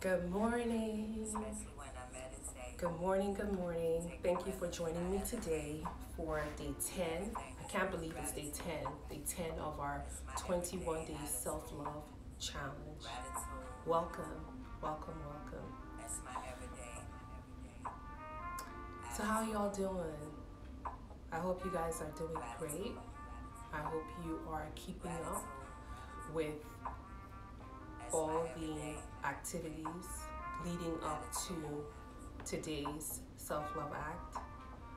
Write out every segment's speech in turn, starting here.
Good morning. Good morning, good morning. Thank you for joining me today for day 10. I can't believe it's day 10. Day 10 of our 21-day self-love challenge. Welcome, welcome, welcome. So how y'all doing? I hope you guys are doing great. I hope you are keeping up with all the activities leading up to today's self-love act.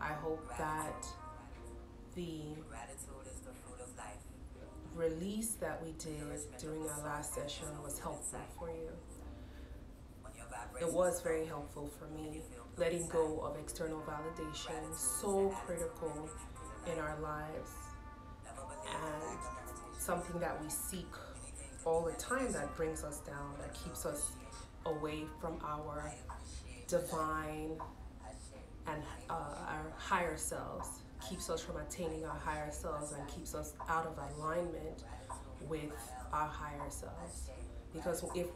I hope that the release that we did during our last session was helpful for you. It was very helpful for me. Letting go of external validation, so critical in our lives and something that we seek all the time, that brings us down, that keeps us away from our divine and our higher selves, keeps us from attaining our higher selves and keeps us out of alignment with our higher selves. Because if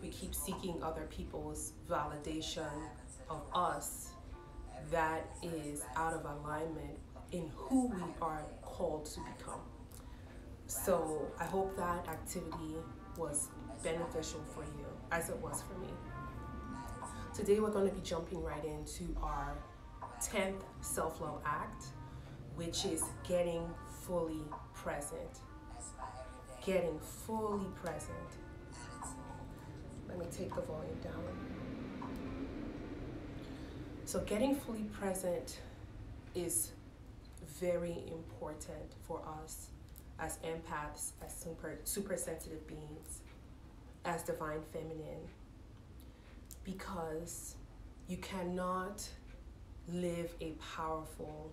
we keep seeking other people's validation of us, that is out of alignment in who we are called to become. So I hope that activity was beneficial for you, as it was for me. Today we're going to be jumping right into our 10th self-love act, which is getting fully present. Getting fully present. Let me take the volume down. So getting fully present is very important for us as empaths, as super sensitive beings, as divine feminine, because you cannot live a powerful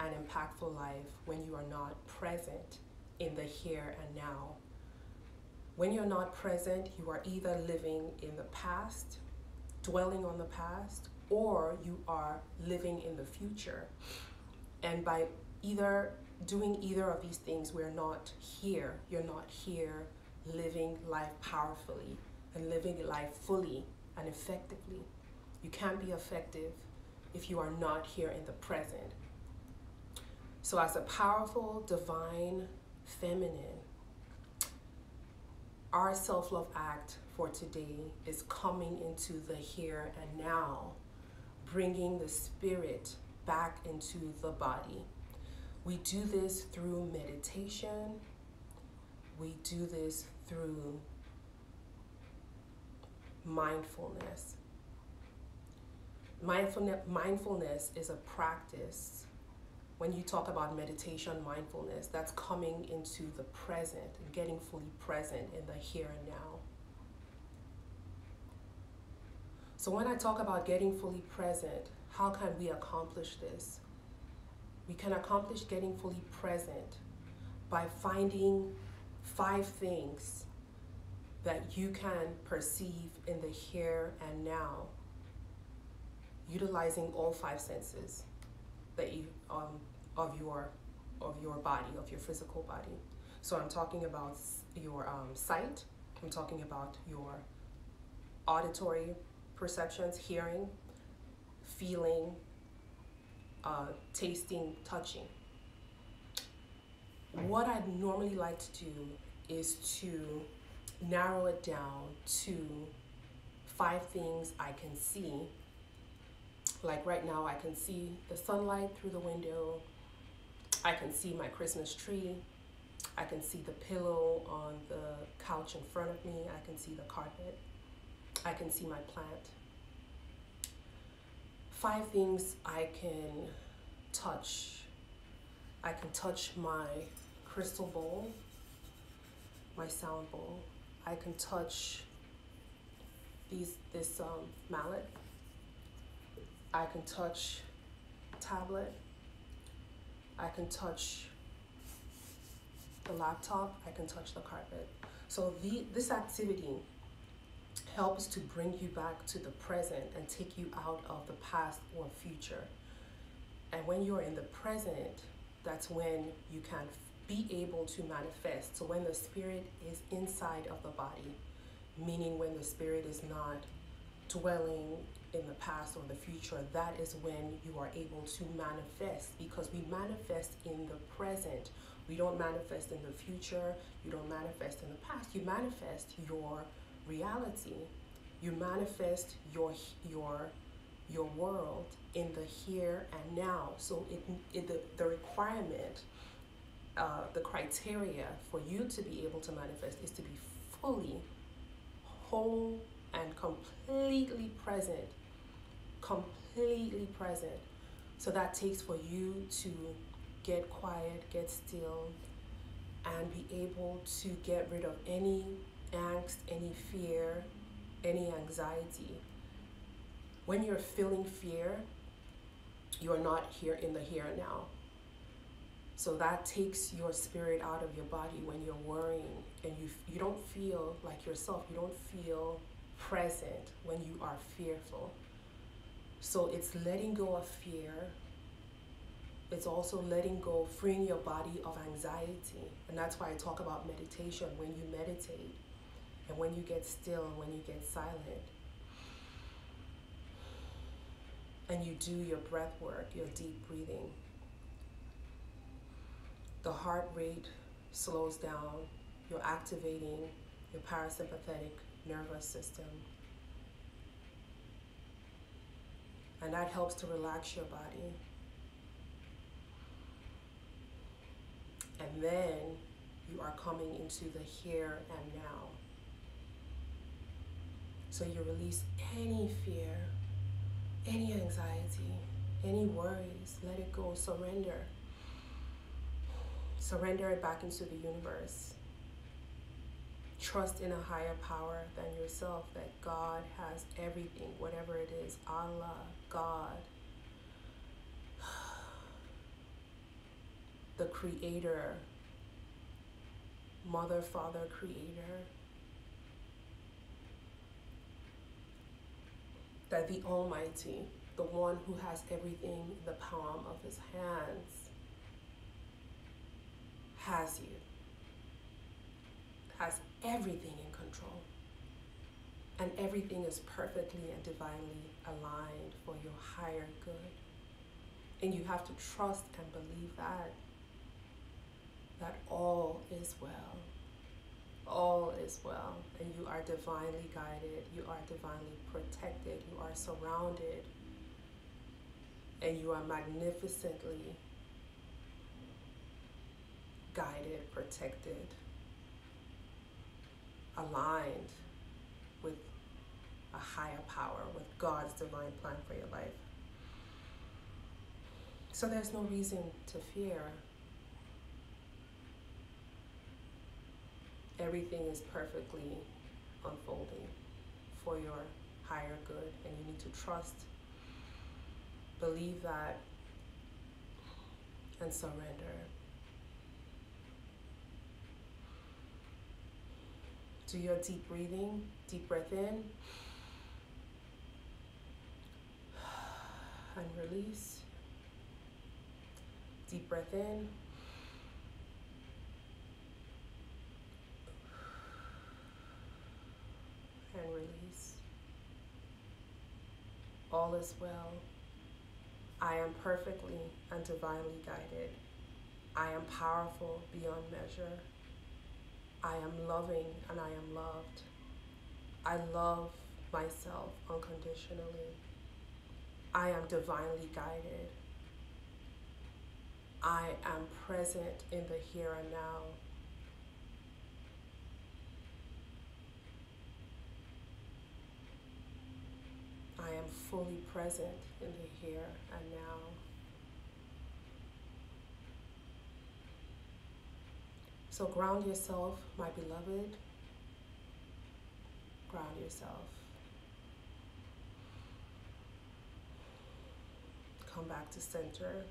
and impactful life when you are not present in the here and now. When you're not present, you are either living in the past, dwelling on the past, or you are living in the future. And by doing either of these things, we're not here. You're not here living life powerfully and living life fully and effectively. You can't be effective if you are not here in the present. So as a powerful, divine, feminine, our self-love act for today is coming into the here and now, bringing the spirit back into the body. We do this through meditation. We do this through mindfulness. Mindfulness is a practice. When you talk about meditation, mindfulness, that's coming into the present, getting fully present in the here and now. So when I talk about getting fully present, how can we accomplish this? We can accomplish getting fully present by finding 5 things that you can perceive in the here and now, utilizing all 5 senses that of your body, of your physical body. So I'm talking about your sight. I'm talking about your auditory perceptions, hearing, feeling, tasting, touching. What I'd normally like to do is to narrow it down to 5 things I can see. Like right now, I can see the sunlight through the window. I can see my Christmas tree. I can see the pillow on the couch in front of me. I can see the carpet. I can see my plant. 5 things I can touch. I can touch my crystal bowl, my sound bowl. I can touch this mallet. I can touch tablet. I can touch the laptop. I can touch the carpet. So this activity helps to bring you back to the present and take you out of the past or future. And when you're in the present, that's when you can be able to manifest. So when the spirit is inside of the body, meaning when the spirit is not dwelling in the past or the future, that is when you are able to manifest, because we manifest in the present. We don't manifest in the future, you don't manifest in the past, you manifest your reality. You manifest your world in the here and now. So the requirement, the criteria for you to be able to manifest is to be fully, whole, and completely present. So that takes for you to get quiet, get still, and be able to get rid of any angst, any fear, any anxiety. When you're feeling fear, you are not here in the here and now. So that takes your spirit out of your body. When you're worrying and you don't feel like yourself, you don't feel present when you are fearful. So it's letting go of fear. It's also letting go, freeing your body of anxiety. And that's why I talk about meditation. When you meditate and when you get still, and when you get silent, and you do your breath work, your deep breathing, the heart rate slows down. You're activating your parasympathetic nervous system. And that helps to relax your body. And then you are coming into the here and now. So you release any fear, any anxiety, any worries. Let it go. Surrender. Surrender it back into the universe. Trust in a higher power than yourself, that God has everything, whatever it is, Allah, God, the Creator, Mother, Father, Creator, that the Almighty, the one who has everything in the palm of his hands, has you, has everything in control, and everything is perfectly and divinely aligned for your higher good. And you have to trust and believe that all is well. All is well, and you are divinely guided, you are divinely protected, you are surrounded, and you are magnificently guided, protected, aligned with a higher power, with God's divine plan for your life. So there's no reason to fear. Everything is perfectly unfolding for your higher good, and you need to trust, believe that, and surrender. Do your deep breathing, deep breath in, and release. Deep breath in, and release. All is well. I am perfectly and divinely guided. I am powerful beyond measure. I am loving and I am loved. I love myself unconditionally. I am divinely guided. I am present in the here and now. I am fully present in the here and now. So ground yourself, my beloved. Ground yourself. Come back to center.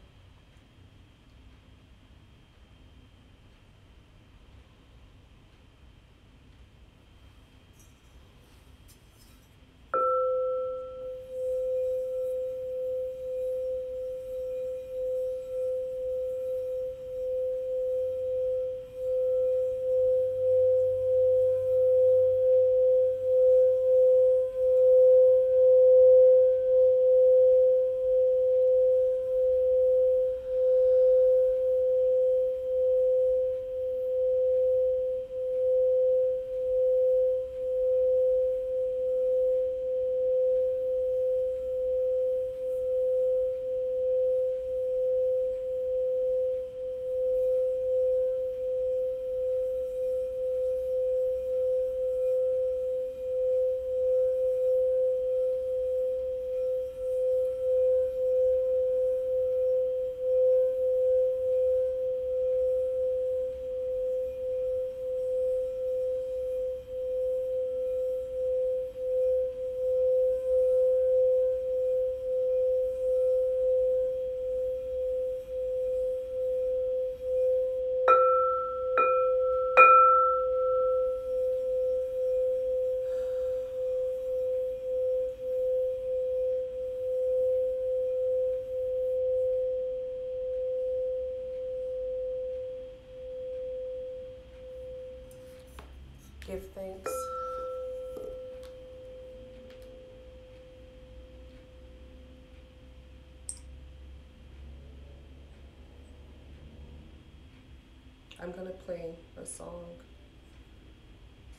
I'm gonna play a song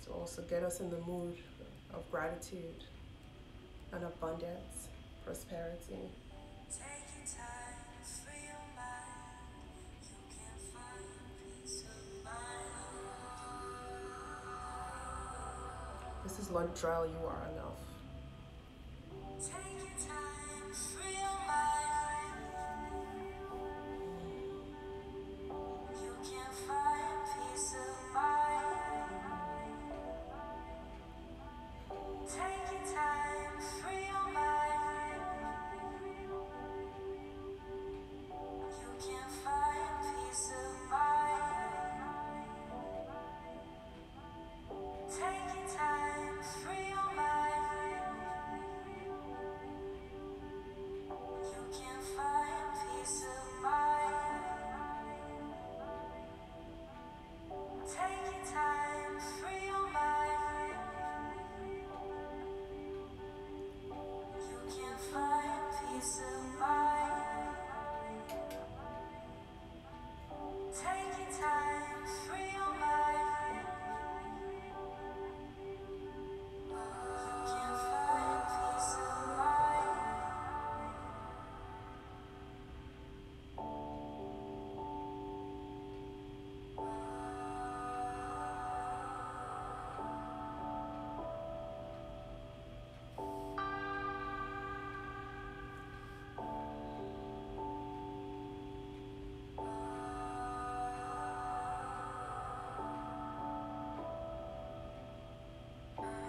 to also get us in the mood of gratitude and abundance, prosperity. This is Luntrel, You Are Enough.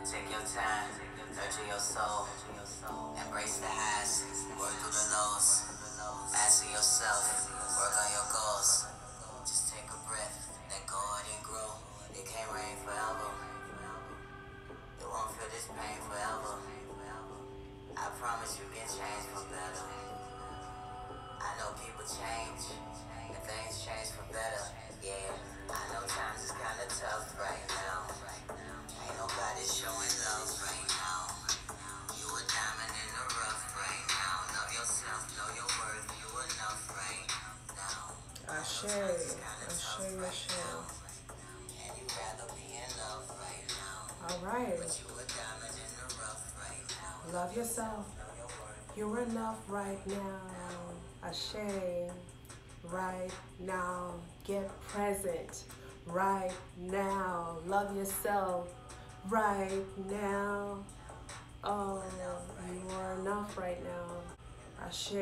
Take your time, nurture your soul, embrace the highs, work through the lows, master yourself, work on your goals, just take a breath, let go of it and grow, it can't rain forever, you won't feel this pain forever, I promise you can change for better, I know people change, and things change for better, yeah, I know times is kinda tough right now. Ain't nobody showing love right now. You a diamond in the rough right now. Love yourself, know your worth, you enough right now. I share. And you'd rather be in love right now. Alright. But you a diamond in the rough right now. Love yourself. You're enough right now. Ashe. Right now. Get present. Right now. Love yourself. Right now. Oh, you are enough right now. Ashe.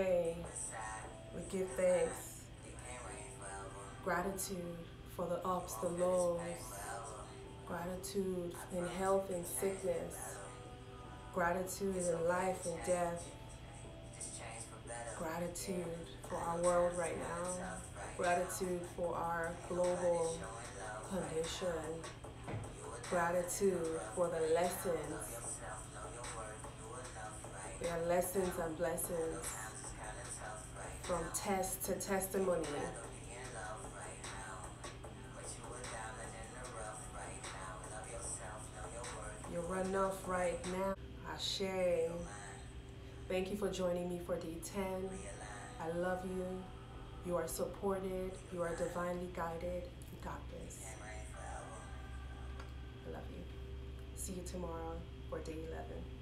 We give thanks. Gratitude for the ups, the lows. Gratitude in health and sickness. Gratitude in life and death. Gratitude for our world right now. Gratitude for our global condition. Gratitude for the lessons. There are lessons and blessings from test to testimony. You're enough right now. Ashe. Thank you for joining me for day 10. I love you. You are supported. You are divinely guided. You got this. I love you. See you tomorrow for day 11.